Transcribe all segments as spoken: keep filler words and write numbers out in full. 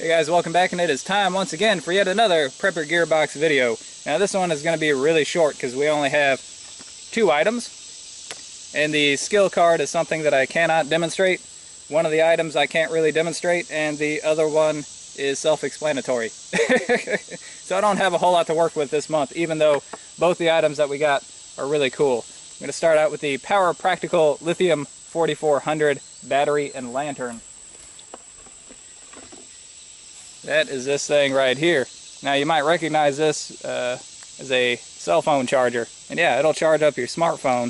Hey guys, welcome back, and it is time once again for yet another Prepper Gearbox video. Now this one is going to be really short because we only have two items, and the skill card is something that I cannot demonstrate. One of the items I can't really demonstrate, and the other one is self-explanatory. So I don't have a whole lot to work with this month, even though both the items that we got are really cool. I'm going to start out with the Power Practical Lithium forty-four hundred Battery and Lantern. That is this thing right here. Now you might recognize this uh, as a cell phone charger. And yeah, it'll charge up your smartphone.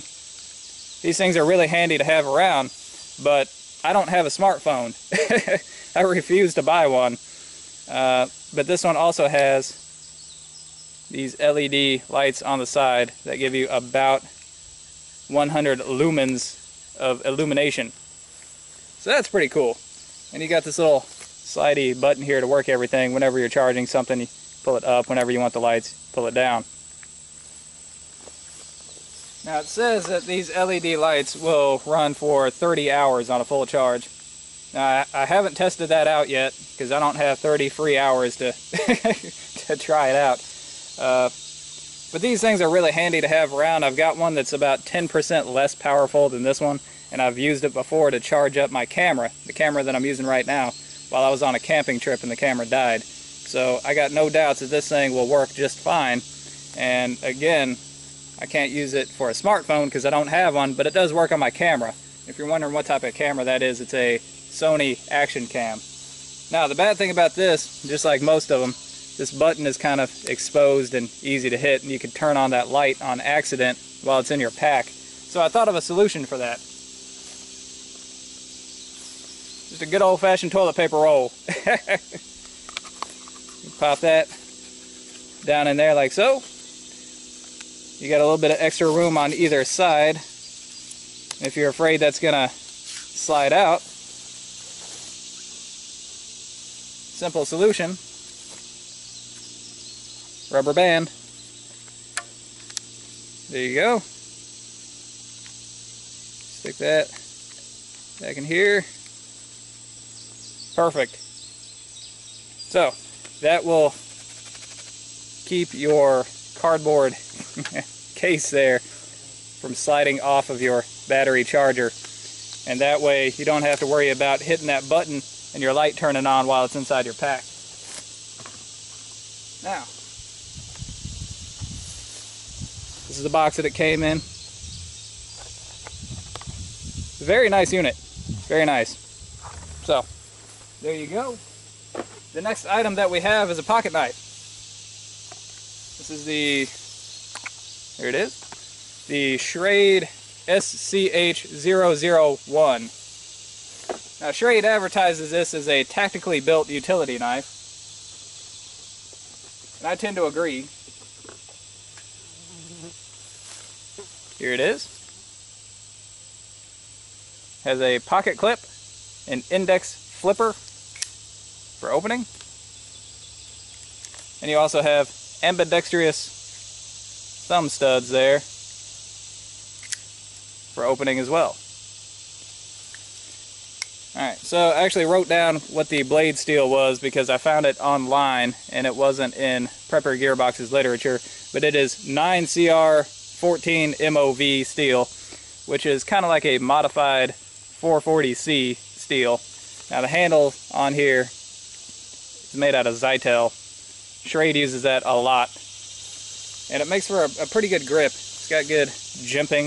These things are really handy to have around, but I don't have a smartphone. I refuse to buy one. Uh, but this one also has these L E D lights on the side that give you about one hundred lumens of illumination. So that's pretty cool. And you got this little slidey button here to work everything. Whenever you're charging something, you pull it up. Whenever you want the lights, pull it down. Now it says that these L E D lights will run for thirty hours on a full charge. Now I, I haven't tested that out yet because I don't have thirty free hours to, to try it out. Uh, but these things are really handy to have around. I've got one that's about ten percent less powerful than this one, and I've used it before to charge up my camera, the camera that I'm using right now, while I was on a camping trip and the camera died. So I got no doubts that this thing will work just fine. And again, I can't use it for a smartphone because I don't have one, but it does work on my camera. If you're wondering what type of camera that is, it's a Sony Action Cam. Now the bad thing about this, just like most of them, this button is kind of exposed and easy to hit, and you can turn on that light on accident while it's in your pack. So I thought of a solution for that. Just a good old-fashioned toilet paper roll. Pop that down in there like so. You got a little bit of extra room on either side. If you're afraid that's gonna slide out, simple solution: rubber band. There you go. Stick that back in here. Perfect. So that will keep your cardboard case there from sliding off of your battery charger, and that way you don't have to worry about hitting that button and your light turning on while it's inside your pack. Now this is the box that it came in. Very nice unit, very nice. So there you go. The next item that we have is a pocket knife. This is the, there it is, the Schrade S C H zero zero one. Now Schrade advertises this as a tactically built utility knife, and I tend to agree. Here it is. Has a pocket clip, an index flipper for opening, and you also have ambidextrous thumb studs there for opening as well. Alright, so I actually wrote down what the blade steel was because I found it online and it wasn't in Prepper Gearbox's literature, but it is nine C R fourteen M O V steel, which is kind of like a modified four forty C steel. Now the handle on here is made out of Zytel. Schrade uses that a lot, and it makes for a, a pretty good grip. It's got good jimping,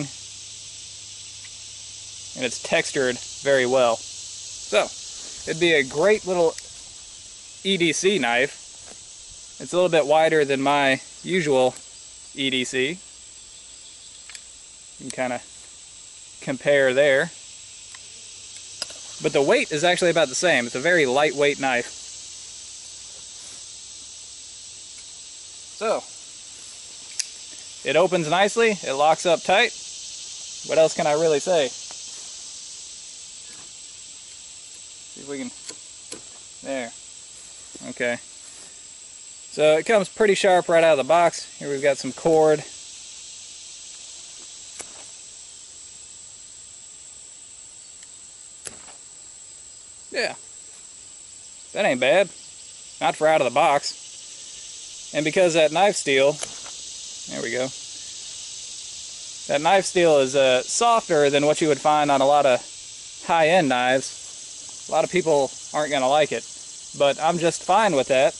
and it's textured very well. So it'd be a great little E D C knife. It's a little bit wider than my usual E D C. You can kind of compare there. But the weight is actually about the same. It's a very lightweight knife. So it opens nicely, it locks up tight. What else can I really say? See if we can, there, okay. So it comes pretty sharp right out of the box. Here we've got some cord. Yeah, that ain't bad. Not for out of the box. And because that knife steel, there we go, that knife steel is uh, softer than what you would find on a lot of high-end knives, a lot of people aren't going to like it. But I'm just fine with that,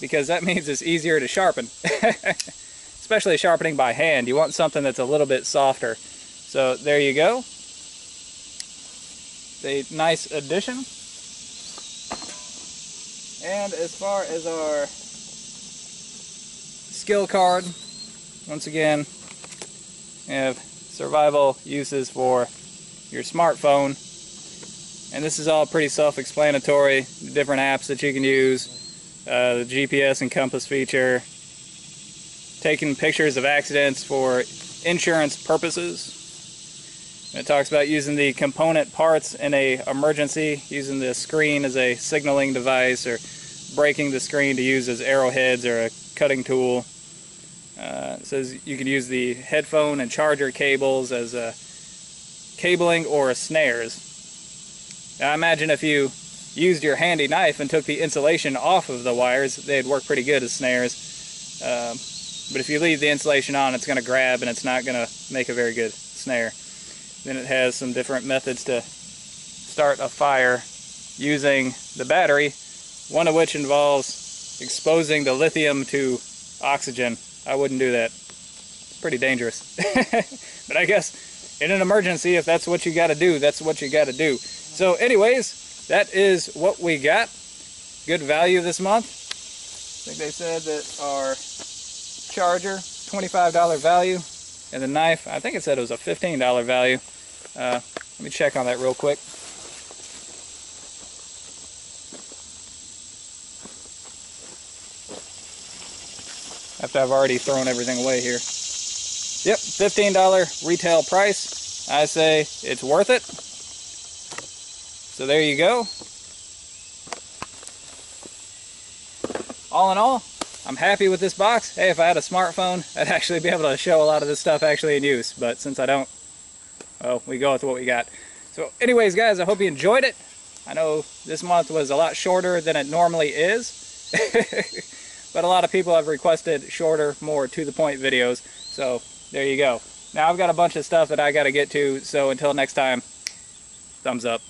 because that means it's easier to sharpen. Especially sharpening by hand. You want something that's a little bit softer. So there you go. It's a nice addition. And as far as our skill card, once again, we have survival uses for your smartphone. And this is all pretty self-explanatory, the different apps that you can use, uh, the G P S and compass feature, taking pictures of accidents for insurance purposes. And it talks about using the component parts in an emergency, using the screen as a signaling device, or breaking the screen to use as arrowheads or a cutting tool. Uh, it says you can use the headphone and charger cables as a cabling or snares. Now, imagine if you used your handy knife and took the insulation off of the wires, they'd work pretty good as snares. Um, but if you leave the insulation on, it's going to grab and it's not going to make a very good snare. Then it has some different methods to start a fire using the battery, one of which involves exposing the lithium to oxygen. I wouldn't do that. It's pretty dangerous. But I guess in an emergency, if that's what you got to do, that's what you got to do. So anyways, that is what we got. Good value this month. I think they said that our charger, twenty-five dollar value, and the knife, I think it said it was a fifteen dollar value. Uh, let me check on that real quick. After I've already thrown everything away here. Yep, fifteen dollar retail price. I say it's worth it. So there you go. All in all, I'm happy with this box. Hey, if I had a smartphone, I'd actually be able to show a lot of this stuff actually in use. But since I don't, well, we go with what we got. So anyways, guys, I hope you enjoyed it. I know this month was a lot shorter than it normally is. But a lot of people have requested shorter, more to-the-point videos. So there you go. Now I've got a bunch of stuff that I got to get to. So until next time, thumbs up.